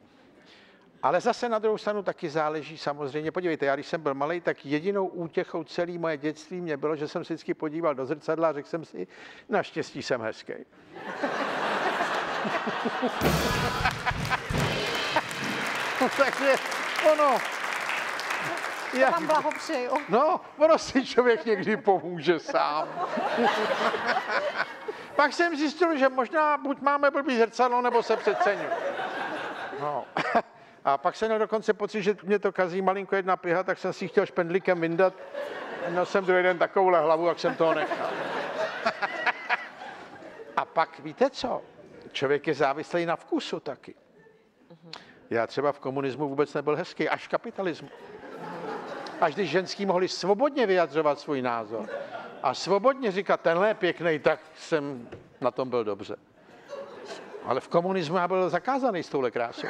Ale zase na druhou stranu taky záleží samozřejmě. Podívejte, já když jsem byl malej, tak jedinou útěchou celé moje dětství mě bylo, že jsem si vždycky podíval do zrcadla a řekl jsem si, naštěstí jsem hezký. Takže ono... Já vám blahopřeju. No, ono si člověk někdy pomůže sám. Pak jsem zjistil, že možná buď máme blbý zrcadlo, nebo se přeceňuji. No. A pak jsem měl dokonce pocit, že mě to kazí malinko jedna piha, tak jsem si chtěl špendlíkem vyndat. Měl jsem druhý den takovouhle hlavu, jak jsem toho nechal. A pak víte co? Člověk je závislý na vkusu taky. Já třeba v komunismu vůbec nebyl hezký, až v kapitalismu. Až když ženský mohli svobodně vyjadřovat svůj názor a svobodně říkat, tenhle je pěkný, tak jsem na tom byl dobře. Ale v komunismu já byl zakázaný s touhle krásou.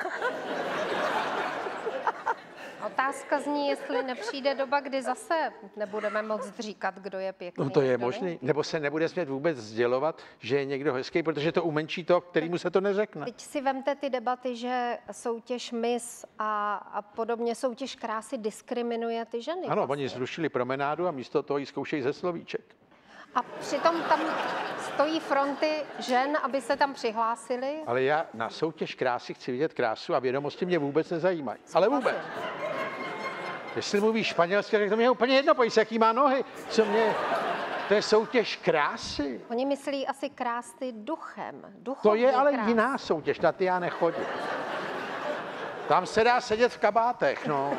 Otázka zní, jestli nepřijde doba, kdy zase nebudeme moct říkat, kdo je pěkný. No to je možný. Nebo se nebude smět vůbec sdělovat, že je někdo hezký, protože to umenší to, kterýmu se to neřekne. Teď si vemte ty debaty, že soutěž Miss a podobně soutěž krásy diskriminuje ty ženy. Ano, vlastně. Oni zrušili promenádu a místo toho ji zkoušejí ze slovíček. A přitom tam stojí fronty žen, aby se tam přihlásili. Ale já na soutěž krásy chci vidět krásu a vědomosti mě vůbec nezajímají. Ale vůbec. Jestli mluví španělsky, tak to mě je úplně jedno, pojď se, jaký má nohy. To je soutěž krásy. Oni myslí asi krásy duchem. To je ale jiná soutěž, na ty já nechodím. Tam se dá sedět v kabátech, no.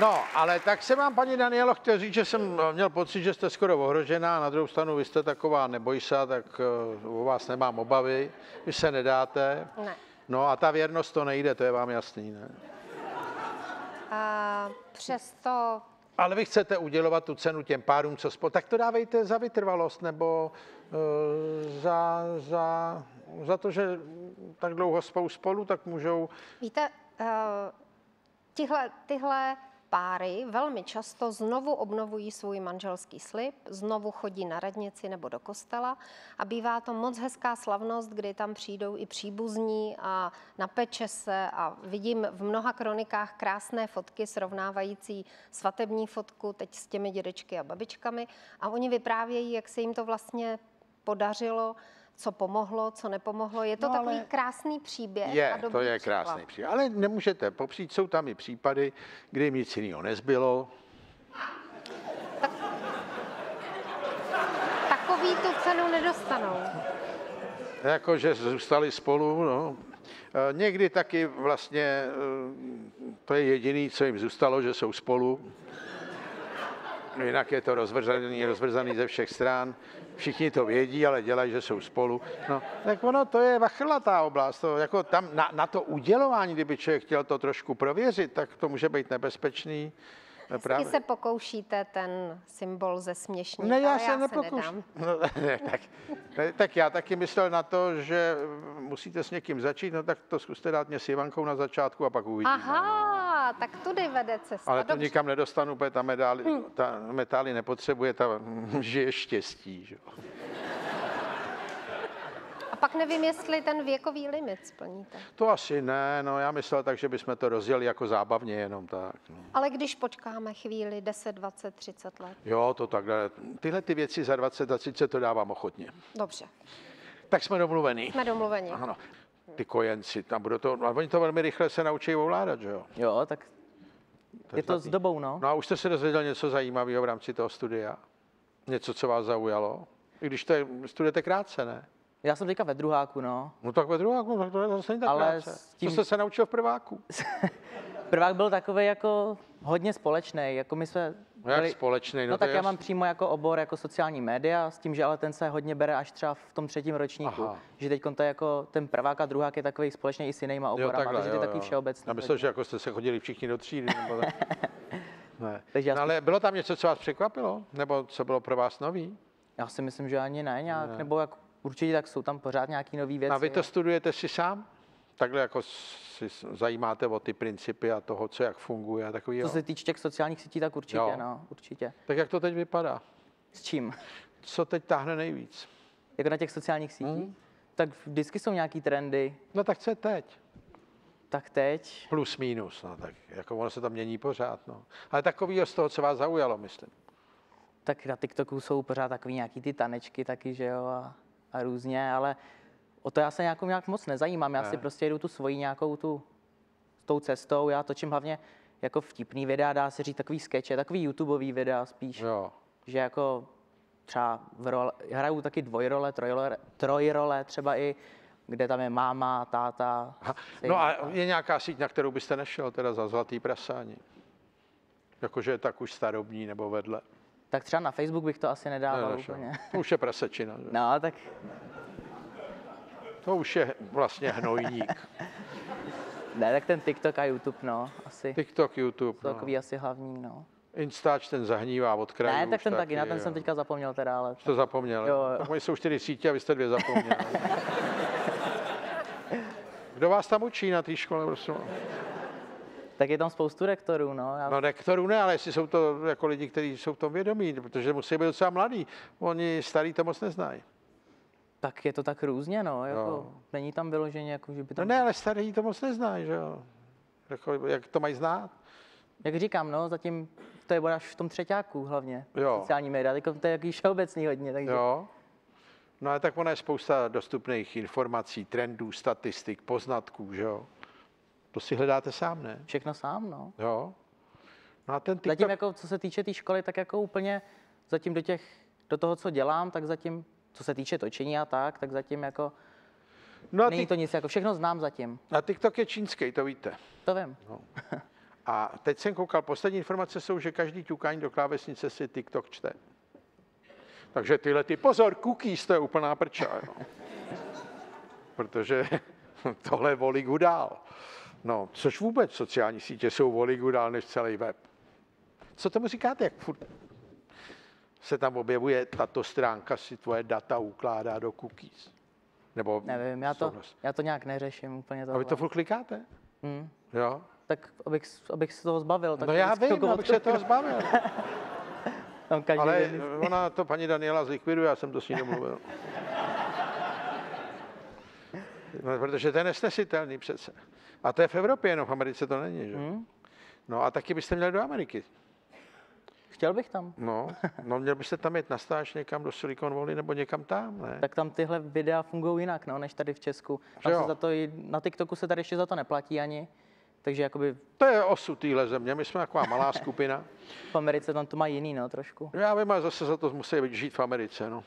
No, ale tak se vám, paní Danielo, chtěl říct, že jsem měl pocit, že jste skoro ohrožená, na druhou stranu vy jste taková nebojsa, tak o vás nemám obavy, vy se nedáte. Ne. No a ta věrnost to nejde, to je vám jasný, ne? Přesto... Ale vy chcete udělovat tu cenu těm párům, co spolu, tak to dávejte za vytrvalost, nebo za to, že tak dlouho spolu, tak můžou... Víte, tyhle páry velmi často znovu obnovují svůj manželský slib, znovu chodí na radnici nebo do kostela a bývá to moc hezká slavnost, kdy tam přijdou i příbuzní a napeče se a vidím v mnoha kronikách krásné fotky srovnávající svatební fotku teď s těmi dědečky a babičkami a oni vyprávějí, jak se jim to vlastně podařilo, co pomohlo, co nepomohlo. Je to takový krásný příběh. To je krásný příběh. Ale nemůžete popřít, jsou tam i případy, kdy jim nic jiného nezbylo. Takový tu cenu nedostanou. Jakože zůstali spolu, no. Někdy taky vlastně to je jediné, co jim zůstalo, že jsou spolu. Jinak je to rozvrzaný ze všech stran. Všichni to vědí, ale dělají, že jsou spolu. No, tak ono, to je vachrlatá oblast. To, jako tam na to udělování, kdyby člověk chtěl to trošku prověřit, tak to může být nebezpečný. Vždycky se pokoušíte ten symbol ze směšníka, ne, já se nepokouším. No, ne, tak já taky myslel na to, že musíte s někým začít, no tak to zkuste dát mě s Ivankou na začátku a pak uvidíme. Aha, no. Tak tudy vede cesta. Ale to dobře. Nikam nedostanu, protože ta metály nepotřebuje, ta žije štěstí. Že? A pak nevím, jestli ten věkový limit splníte. To asi ne, no já myslel tak, že bychom to rozjeli jako zábavně jenom tak. No. Ale když počkáme chvíli 10, 20, 30 let. Jo, to takhle. Tyhle ty věci za 20 a 30 to dávám ochotně. Dobře. Tak jsme domluvení. Jsme domluvení. Ano. Ty kojenci, tam budou to, ale oni to velmi rychle se naučí ovládat, že jo? Jo, tak je to s dobou, no. No a už jste se dozvěděl něco zajímavého v rámci toho studia? Něco, co vás zaujalo? I když to je, studujete krátce, ne? Já jsem teďka ve druháku, no. No tak ve druháku, tak to je zase tak krátce. Co jste se naučil v prváku? Prvák byl takový jako hodně společný, jako my jsme... No jak společný? No tak já mám přímo jako obor jako sociální média, s tím, že ale ten se hodně bere až třeba v tom třetím ročníku. Aha. Že teď to je jako ten prvák a druhák je takový společný i s jinýma oborama, takže je takový všeobecný. Já myslím, že jako jste se chodili všichni do třídy. Nebo ne. No, ale bylo tam něco, co vás překvapilo? Nebo co bylo pro vás nový? Já si myslím, že ani ne nějak, ne. Nebo jako určitě tak jsou tam pořád nějaký nový věci. A vy to studujete si sám? Takhle jako si zajímáte o ty principy a toho, co jak funguje a takový. Co se týče těch sociálních sítí, tak určitě, jo. No, určitě. Tak jak to teď vypadá? S čím? Co teď táhne nejvíc? Jako na těch sociálních sítích? Tak vždycky jsou nějaký trendy. No tak co je teď? Tak teď? Plus, minus, no tak jako ono se tam mění pořád, no. Ale takovýho z toho, co vás zaujalo, myslím. Tak na TikToku jsou pořád takový nějaký ty tanečky taky, že jo, a různě, ale o to já se nějak moc nezajímám, já si prostě jedu tu svoji nějakou tou cestou, já točím hlavně jako vtipný videa, dá se říct takový skeče, takový YouTubeový videa spíš, jo. Že jako třeba hraju taky dvojrole, trojrole třeba i, kde tam je máma, táta. No a je nějaká síť, na kterou byste nešel teda za zlatý prasání? Jakože je tak už starobní nebo vedle? Tak třeba na Facebook bych to asi nedával úplně. To už je prasečina. Že? No, tak... To už je vlastně hnojník. Ne, tak ten TikTok a YouTube, no, asi. TikTok, YouTube, to takový asi hlavní, no. Instač ten zahnívá od krajů. Ne, tak ten taky, na ten jsem teďka zapomněl teda, ale... To zapomněl, jo. Tak oni jsou 4 sítě a vy jste 2 zapomněl. Kdo vás tam učí na té škole, prosím? Tak je tam spoustu rektorů, no. No rektorů ne, ale jestli jsou to jako lidi, kteří jsou v tom vědomí, protože musí být docela mladí. Oni starý to moc neznají. Tak je to tak různě, no. Jako, no. Není tam vyloženě, jako, že by tam... No ne, ale starý to moc neznají, že jo. Jako, jak to mají znát? Jak říkám, no, zatím to je až v tom třeťáku hlavně. Jo. Sociální média, jako, to je jaký všeobecný hodně, takže... Jo. No ale tak ona je spousta dostupných informací, trendů, statistik, poznatků, že jo. To si hledáte sám, ne? Všechno sám, no. Jo. No a ten TikTok... Zatím, jako, co se týče té školy, tak jako úplně zatím do toho, co dělám, tak zatím, co se týče točení a tak zatím jako... No není to nic, jako všechno znám zatím. A TikTok je čínský, to víte. To vím. No. A teď jsem koukal, poslední informace jsou, že každý ťukání do klávesnice si TikTok čte. Takže tyhle ty, pozor, cookies, to je úplná prča. No. Protože tohle volí dál. No, což vůbec sociální sítě jsou voligu dál než celý web. Co tomu říkáte, jak furt se tam objevuje, tato stránka si tvoje data ukládá do cookies? Nebo nevím, já to nějak neřeším úplně. A vy to furt klikáte? Jo? Tak abych se toho zbavil. Tak no já vím, abych se toho zbavil. Ale ona to paní Daniela zlikviduje, já jsem to s ní domluvil. No, protože to je nesnesitelný přece. A to je v Evropě, jenom v Americe to není, že? No a taky byste měli do Ameriky. Chtěl bych tam. No měl byste tam jít na stáž někam do Silicon Valley nebo někam tam, ne? Tak tam tyhle videa fungují jinak, no, než tady v Česku. Za to na TikToku se tady ještě za to neplatí ani, takže jakoby... To je osud téhle země, my jsme taková malá skupina. V Americe tam to má jiný, no, trošku. Já vím, ale zase za to musí žít v Americe, no.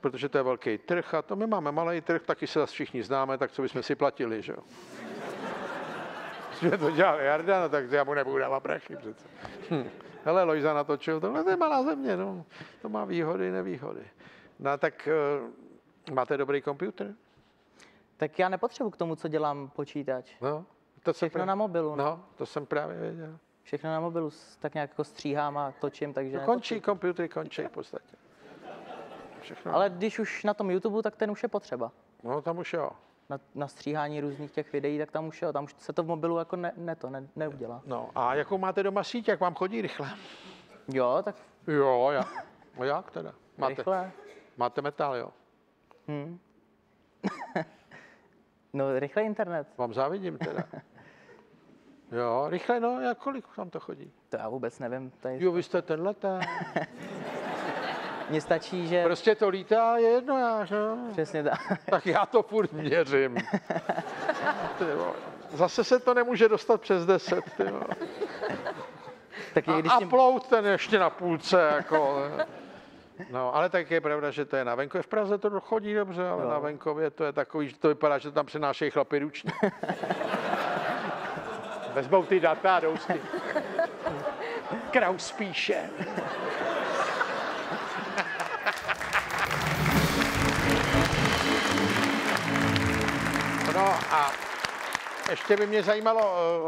Protože to je velký trh a to my máme malý trh, taky se zase všichni známe, tak co bychom si platili, že jo? Že to dělal Jarda, no, tak já mu nebudu dávat prachy přece. Hele, Lojza natočil, tohle je malá země, no. To má výhody, nevýhody. No tak máte dobrý počítač? Tak já nepotřebuji k tomu, co dělám, počítač. No, to všechno na mobilu. No, to jsem právě věděl. všechno na mobilu tak nějak jako stříhám a točím, takže... No končí, počítače končí v podstatě. Všechno. Ale když už na tom YouTube, tak ten už je potřeba. No tam už jo. Na stříhání různých těch videí, tak tam už jo, tam už se to v mobilu jako neudělá. No a jakou máte doma síť, jak vám chodí rychle? Jo, tak... Jo, já. No jak teda? Máte metal, jo? Hmm. No, rychle internet. Vám závidím teda. Jo, rychle, no, jak kolik tam to chodí? To já vůbec nevím. Tady... Jo, vy jste tenhletá. Mně stačí, že... Prostě to lítá, je jedno, já, no. Přesně tak. Tak já to furt měřím. Zase se to nemůže dostat přes 10, ty jo. A upload ten ještě na půlce, jako. No, ale tak je pravda, že to je na venkově. V Praze to chodí dobře, ale na venkově to je takový, že to vypadá, že to tam přinášejí chlapi ručně. Vezmou ty data a jdou s tím. Kraus píše. No a ještě by mě zajímalo...